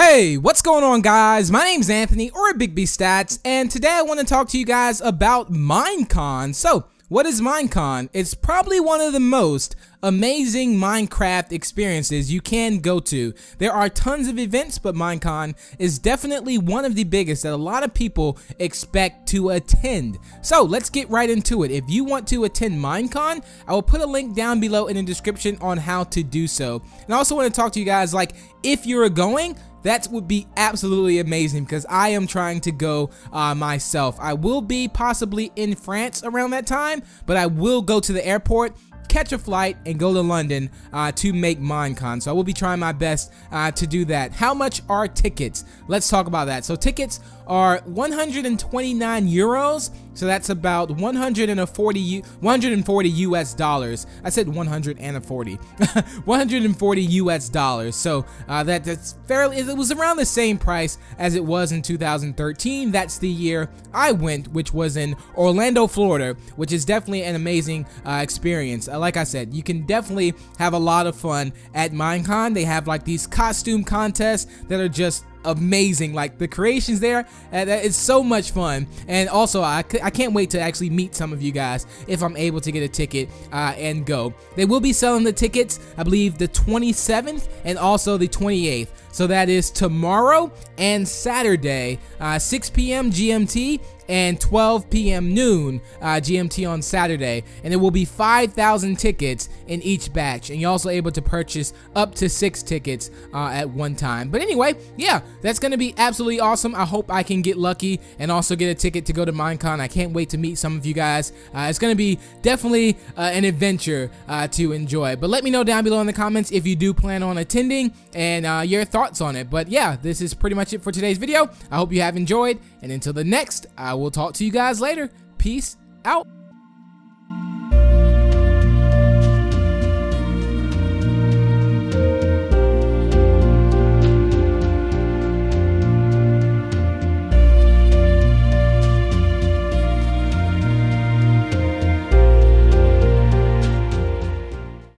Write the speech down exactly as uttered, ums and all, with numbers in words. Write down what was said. Hey, what's going on, guys? My name's Anthony, or Big B Stats, and today I want to talk to you guys about Minecon. So, what is Minecon? It's probably one of the most amazing Minecraft experiences you can go to. There are tons of events, but Minecon is definitely one of the biggest that a lot of people expect to attend. So let's get right into it. If you want to attend Minecon, I will put a link down below in the description on how to do so. And I also want to talk to you guys, like, if you're going, that would be absolutely amazing because I am trying to go uh, myself. I will be possibly in France around that time, but I will go to the airport, catch a flight, and go to London uh, to make Minecon. So I will be trying my best uh, to do that. How much are tickets? Let's talk about that. So tickets are one hundred twenty-nine euros. So that's about one hundred forty U S dollars. I said one hundred forty. one hundred forty U S dollars. So uh, that, that's fairly, it was around the same price as it was in two thousand thirteen. That's the year I went, which was in Orlando, Florida, which is definitely an amazing uh, experience. Uh, like I said, you can definitely have a lot of fun at Minecon. They have like these costume contests that are just amazing, like the creations there, and it's so much fun. And also I, I can't wait to actually meet some of you guys if I'm able to get a ticket uh, and go. They will be selling the tickets, I believe, the twenty-seventh and also the twenty-eighth, so that is tomorrow and Saturday, uh, six p m G M T and twelve p m noon uh, G M T on Saturday, and there will be five thousand tickets in each batch, and you're also able to purchase up to six tickets uh, at one time. But anyway, yeah, that's gonna be absolutely awesome. I hope I can get lucky and also get a ticket to go to Minecon. I can't wait to meet some of you guys. Uh, it's gonna be definitely uh, an adventure uh, to enjoy. But let me know down below in the comments if you do plan on attending and uh, your thoughts on it. But yeah, this is pretty much it for today's video. I hope you have enjoyed, and until the next, I will We'll talk to you guys later. Peace out.